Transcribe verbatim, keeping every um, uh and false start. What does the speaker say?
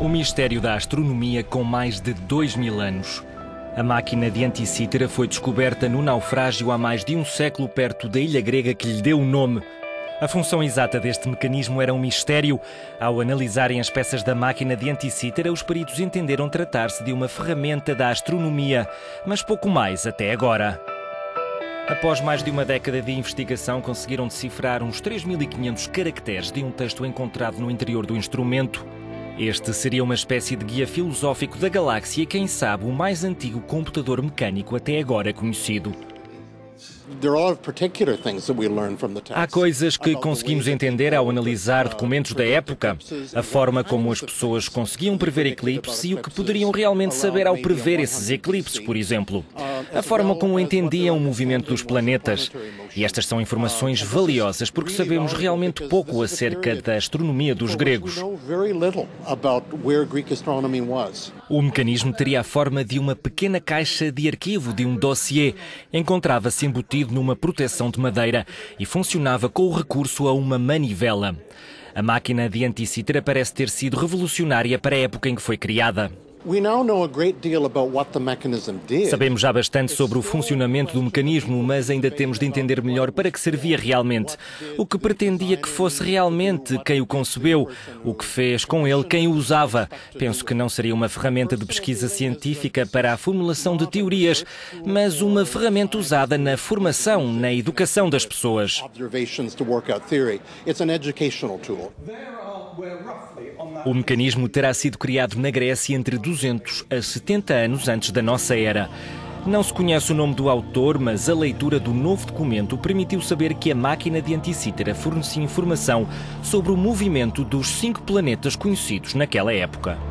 O mistério da astronomia com mais de dois mil anos. A máquina de Anticítera foi descoberta no naufrágio há mais de um século perto da ilha grega que lhe deu o nome. A função exata deste mecanismo era um mistério. Ao analisarem as peças da máquina de Anticítera, os peritos entenderam tratar-se de uma ferramenta da astronomia, mas pouco mais até agora. Após mais de uma década de investigação, conseguiram decifrar uns três mil e quinhentos caracteres de um texto encontrado no interior do instrumento. Este seria uma espécie de guia filosófico da galáxia, quem sabe o mais antigo computador mecânico até agora conhecido. Há coisas que conseguimos entender ao analisar documentos da época, a forma como as pessoas conseguiam prever eclipses e o que poderiam realmente saber ao prever esses eclipses, por exemplo, a forma como entendiam o movimento dos planetas. E estas são informações valiosas porque sabemos realmente pouco acerca da astronomia dos gregos. O mecanismo teria a forma de uma pequena caixa de arquivo de um dossiê, encontrava-se embutido numa proteção de madeira e funcionava com o recurso a uma manivela. A máquina de Anticítera parece ter sido revolucionária para a época em que foi criada. Sabemos já bastante sobre o funcionamento do mecanismo, mas ainda temos de entender melhor para que servia realmente, o que pretendia que fosse realmente quem o concebeu, o que fez com ele quem o usava. Penso que não seria uma ferramenta de pesquisa científica para a formulação de teorias, mas uma ferramenta usada na formação, na educação das pessoas. O mecanismo terá sido criado na Grécia entre duzentos a setenta anos antes da nossa era. Não se conhece o nome do autor, mas a leitura do novo documento permitiu saber que a máquina de Anticítera fornecia informação sobre o movimento dos cinco planetas conhecidos naquela época.